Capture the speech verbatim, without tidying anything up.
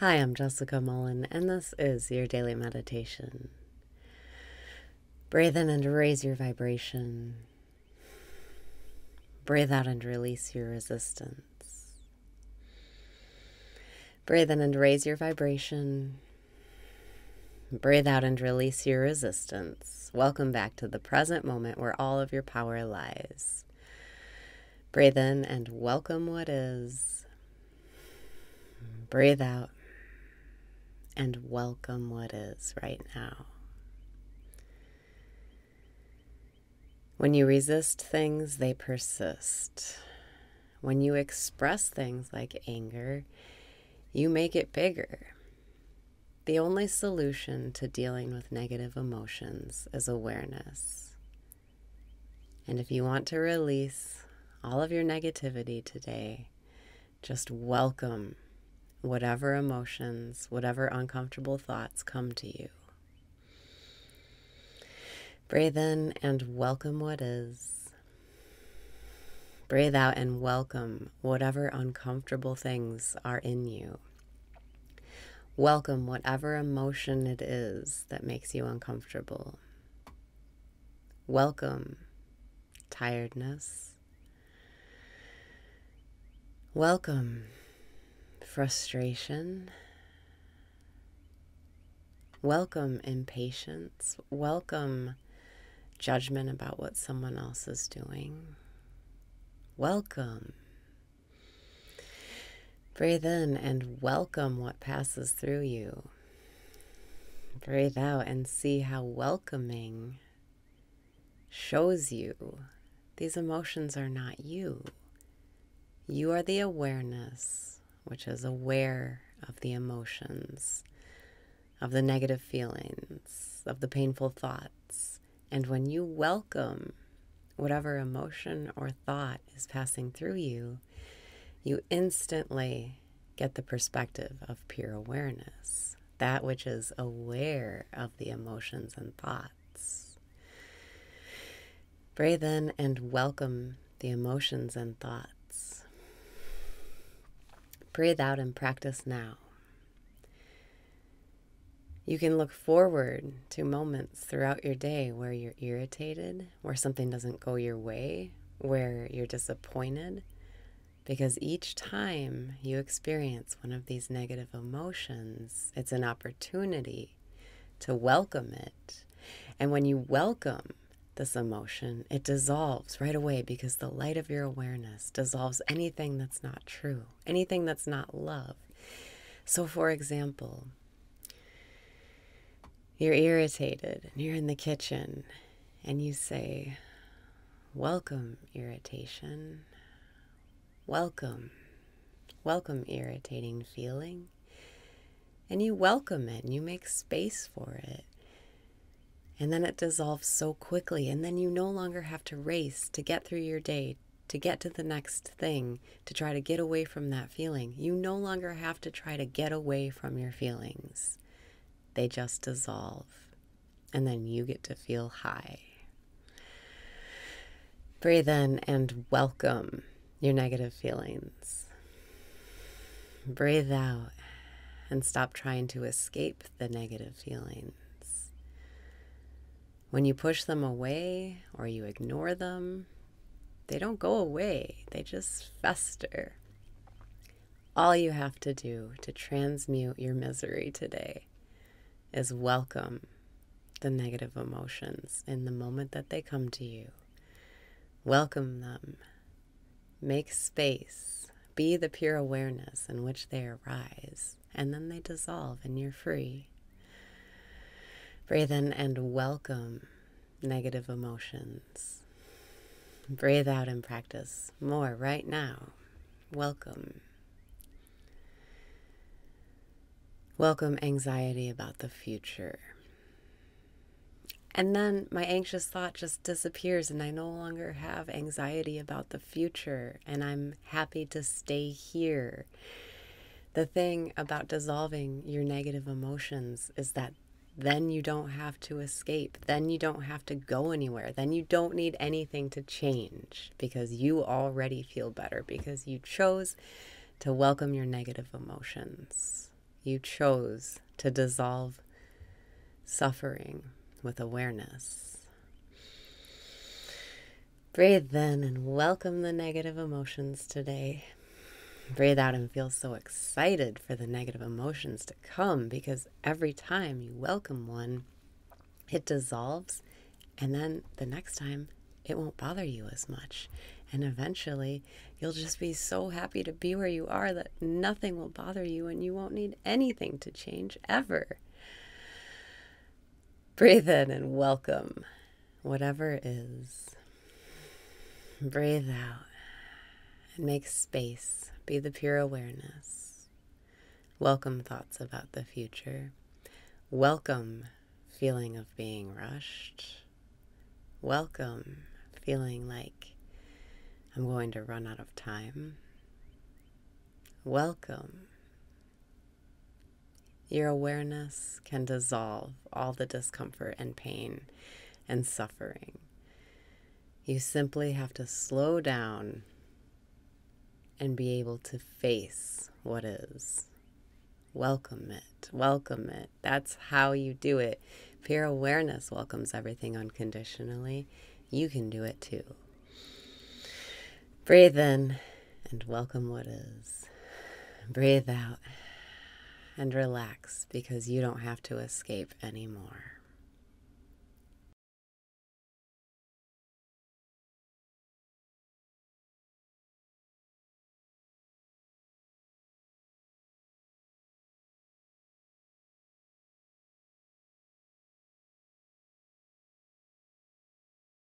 Hi, I'm Jessica Mullen, and this is your daily meditation. Breathe in and raise your vibration. Breathe out and release your resistance. Breathe in and raise your vibration. Breathe out and release your resistance. Welcome back to the present moment where all of your power lies. Breathe in and welcome what is. Breathe out and welcome what is right now. When you resist things, they persist. When you express things like anger, you make it bigger. The only solution to dealing with negative emotions is awareness. And if you want to release all of your negativity today, just welcome whatever emotions, whatever uncomfortable thoughts come to you. Breathe in and welcome what is. Breathe out and welcome whatever uncomfortable things are in you. Welcome whatever emotion it is that makes you uncomfortable. Welcome tiredness. Welcome frustration. Welcome impatience. Welcome judgment about what someone else is doing. Welcome. Breathe in and welcome what passes through you. Breathe out and see how welcoming shows you these emotions are not you. You are the awareness, which is aware of the emotions, of the negative feelings, of the painful thoughts. And when you welcome whatever emotion or thought is passing through you, you instantly get the perspective of pure awareness, that which is aware of the emotions and thoughts. Breathe in and welcome the emotions and thoughts. Breathe out and practice now. You can look forward to moments throughout your day where you're irritated, where something doesn't go your way, where you're disappointed, because each time you experience one of these negative emotions, it's an opportunity to welcome it. And when you welcome this emotion, it dissolves right away because the light of your awareness dissolves anything that's not true, anything that's not love. So for example, you're irritated and you're in the kitchen and you say, welcome irritation, welcome, welcome irritating feeling. And you welcome it and you make space for it. And then it dissolves so quickly, and then you no longer have to race to get through your day, to get to the next thing, to try to get away from that feeling. You no longer have to try to get away from your feelings. They just dissolve, and then you get to feel high. Breathe in and welcome your negative feelings. Breathe out and stop trying to escape the negative feelings. When you push them away or you ignore them, they don't go away, they just fester. All you have to do to transmute your misery today is welcome the negative emotions in the moment that they come to you. Welcome them. Make space. Be the pure awareness in which they arise, and then they dissolve and you're free. Breathe in and welcome negative emotions. Breathe out and practice more right now. Welcome. Welcome anxiety about the future. And then my anxious thought just disappears and I no longer have anxiety about the future, and I'm happy to stay here. The thing about dissolving your negative emotions is that then you don't have to escape. Then you don't have to go anywhere. Then you don't need anything to change because you already feel better because you chose to welcome your negative emotions. You chose to dissolve suffering with awareness. Breathe in and welcome the negative emotions today. Breathe out and feel so excited for the negative emotions to come, because every time you welcome one, it dissolves, and then the next time it won't bother you as much. And eventually you'll just be so happy to be where you are that nothing will bother you and you won't need anything to change ever. Breathe in and welcome whatever is. Breathe out and make space. Be the pure awareness. Welcome thoughts about the future. Welcome feeling of being rushed. Welcome feeling like I'm going to run out of time. Welcome. Your awareness can dissolve all the discomfort and pain and suffering. You simply have to slow down and be able to face what is. Welcome it. Welcome it. That's how you do it. Pure awareness welcomes everything unconditionally. You can do it too. Breathe in and welcome what is. Breathe out and relax, because you don't have to escape anymore.